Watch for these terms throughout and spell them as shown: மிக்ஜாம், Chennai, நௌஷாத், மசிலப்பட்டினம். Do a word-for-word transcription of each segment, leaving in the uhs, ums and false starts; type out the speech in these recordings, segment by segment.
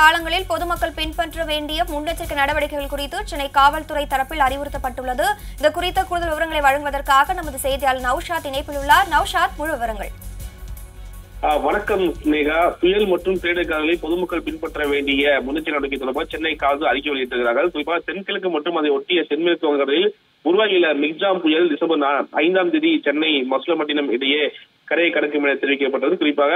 காலங்களில் பொதுமக்கள் பின்பற்ற வேண்டிய முன்னெச்சரிக்கை நடவடிக்கைகள் குறித்து சென்னை காவல்துறை தரப்பில் அறிவுறுத்தப்பட்டுள்ளது. இது குறித்த கூடுதல் விவரங்களை வழங்குவதற்காக நமது செய்தியாளர் நௌஷாத் இணைப்பில் உள்ளார். நௌஷாத், முழு விவரங்கள். வணக்கம் மேகா. புயல் மற்றும் பேரிடர்களை பொதுமக்கள் பின்பற்ற வேண்டிய முன்னெச்சரிக்கை நடவடிக்கை தொடர்பாக சென்னை காவல்துறை அறிக்கை வெளியிட்டிருக்கிறார்கள். குறிப்பாக தென்கிழக்கு மற்றும் அதை ஒட்டிய தென்மேற்கு வங்கக்கடலில் உருவாகியுள்ள மிக்ஜாம் புயல் டிசம்பர் ஐந்தாம் தேதி சென்னை மசிலப்பட்டினம் இடையே கரையை கடக்கும் என தெரிவிக்கப்பட்டது. குறிப்பாக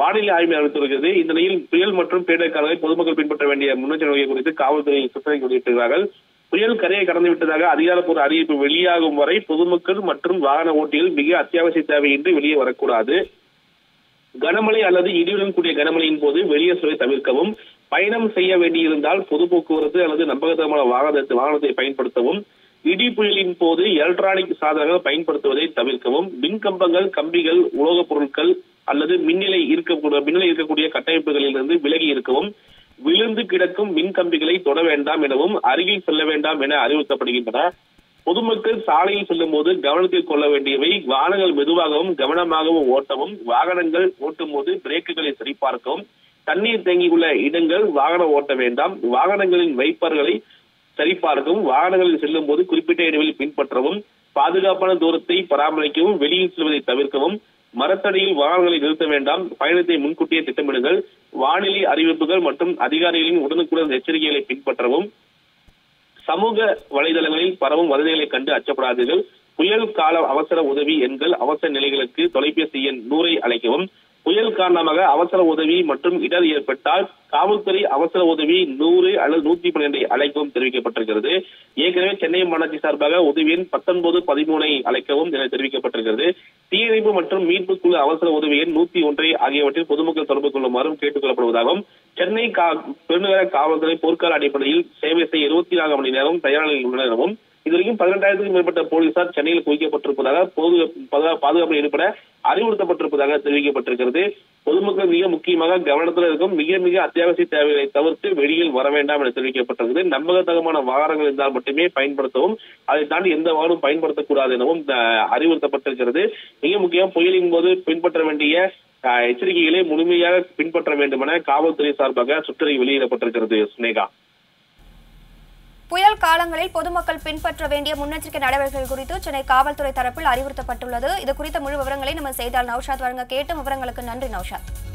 வானிலை ஆய்வு அறிவித்திருக்கிறது. இந்த நிலையில் புயல் மற்றும் பேரிடர்களை பொதுமக்கள் பின்பற்ற வேண்டிய முன்னெச்சரிக்கை குறித்து காவல்துறை சுற்றறிக்கை வெளியிட்டிருக்கிறார்கள். புயல் கரையை கடந்துவிட்டதாக அதிகாரப்பூர்வ அறிவிப்பு வெளியாகும் வரை பொதுமக்கள் மற்றும் வாகன ஓட்டிகள் மிக அத்தியாவசிய தேவையின்றி வெளியே வரக்கூடாது. கனமழை அல்லது இடியுடன் கூடிய கனமழையின் போது வெளியே செல்வதை தவிர்க்கவும், பயணம் செய்ய வேண்டியிருந்தால் பொது போக்குவரத்து அல்லது நம்பகத்தரமான வாகனத்தை வாகனத்தை பயன்படுத்தவும், இடி புயலின் போது எலக்ட்ரானிக் சாதனங்கள் பயன்படுத்துவதை தவிர்க்கவும், மின்கம்பங்கள், கம்பிகள், உலோகப் பொருட்கள் அல்லது மின்னிலை இருக்கக்கூடிய மின்னிலை இருக்கக்கூடிய கட்டமைப்புகளிலிருந்து விலகி இருக்கவும், விழுந்து கிடக்கும் மின்கம்பிகளை தொட வேண்டாம் எனவும் அருகில் செல்ல வேண்டாம் என அறிவுறுத்தப்படுகின்றன. பொதுமக்கள் சாலையில் செல்லும் போது கவனத்தில் கொள்ள வேண்டியவை: வாகனங்கள் மெதுவாகவும் கவனமாகவும் ஓட்டவும், வாகனங்கள் ஓட்டும் போது பிரேக்குகளை சரிபார்க்கவும், தண்ணீர் தேங்கியுள்ள இடங்கள் வாகனம் ஓட்ட வேண்டாம், வாகனங்களின் வைப்பர்களை சரிபார்க்கவும், வாகனங்களில் செல்லும் போது குறிப்பிட்ட இடைவெளி பின்பற்றவும், பாதுகாப்பான தூரத்தை பராமரிக்கவும், வெளியில் செல்வதை தவிர்க்கவும், மரத்தடியில் வாகனங்களை நிறுத்த வேண்டாம், பயணத்தை முன்கூட்டியே திட்டமிடுங்கள், வானிலை அறிவிப்புகள் மற்றும் அதிகாரிகளின் உடனுக்குடன் எச்சரிக்கைகளை பின்பற்றவும், சமூக வலைதளங்களில் பரவும் வதந்திகளை கண்டு அச்சப்படாதீர்கள், புயல் கால அவசர உதவி எண்கள் அவசர நிலைகளுக்கு தொலைபேசி எண் நூறை அழைக்கவும், புயல் காரணமாக அவசர உதவி மற்றும் இடர் ஏற்பட்டால் காவல்துறை அவசர உதவி நூறு அல்லது நூத்தி பன்னிரண்டை அழைக்கவும் தெரிவிக்கப்பட்டிருக்கிறது. ஏற்கனவே சென்னை மாநகராட்சி சார்பாக உதவி எண் பத்தொன்பது பதிமூனை அழைக்கவும் என தெரிவிக்கப்பட்டிருக்கிறது. தீயணைப்பு மற்றும் மீட்பு குழு அவசர உதவி எண் நூத்தி ஒன்றை ஆகியவற்றில் பொதுமக்கள் தொடர்பு கொள்ளுமாறும் கேட்டுக் கொள்ளப்படுவதாகவும், சென்னை பெருநகர காவல்துறை போர்க்கால அடிப்படையில் சேவை செய்ய இருபத்தி நான்கு மணி நேரம் தயார் நிலையில் உள்ளனவும், இதுவரைக்கும் பதினெட்டாயிரத்துக்கும் மேற்பட்ட போலீசார் சென்னையில் குவிக்கப்பட்டிருப்பதாக பாதுகாப்பு ஈடுபட அறிவுறுத்தப்பட்டிருப்பதாக தெரிவிக்கப்பட்டிருக்கிறது. பொதுமக்கள் மிக முக்கியமாக கவனத்தில் இருக்கும் மிக மிக அத்தியாவசிய தேவைகளை தவிர்த்து வெளியில் வர வேண்டாம் என தெரிவிக்கப்பட்டிருக்கிறது. நம்பகத்தகமான வாகனங்கள் இருந்தால் மட்டுமே பயன்படுத்தவும், அதை தாண்டி எந்த வாகனம் பயன்படுத்தக்கூடாது எனவும் அறிவுறுத்தப்பட்டிருக்கிறது. மிக முக்கியம், புயலின் போது பின்பற்ற வேண்டிய எச்சரிக்கைகளை முழுமையாக பின்பற்ற வேண்டும் என காவல்துறை சார்பாக சுற்றறிக்கை வெளியிடப்பட்டிருக்கிறது. ஸ்னேகா, புயல் காலங்களில் பொதுமக்கள் பின்பற்ற வேண்டிய முன்னெச்சரிக்கை நடவடிக்கைகள் குறித்து சென்னை காவல்துறை தரப்பில் அறிவுறுத்தப்பட்டுள்ளது. இது குறித்த முழு விவரங்களை நம்ம செய்தால் நௌஷாத் வழங்க கேட்டும். விவரங்களுக்கு நன்றி நௌஷாத்.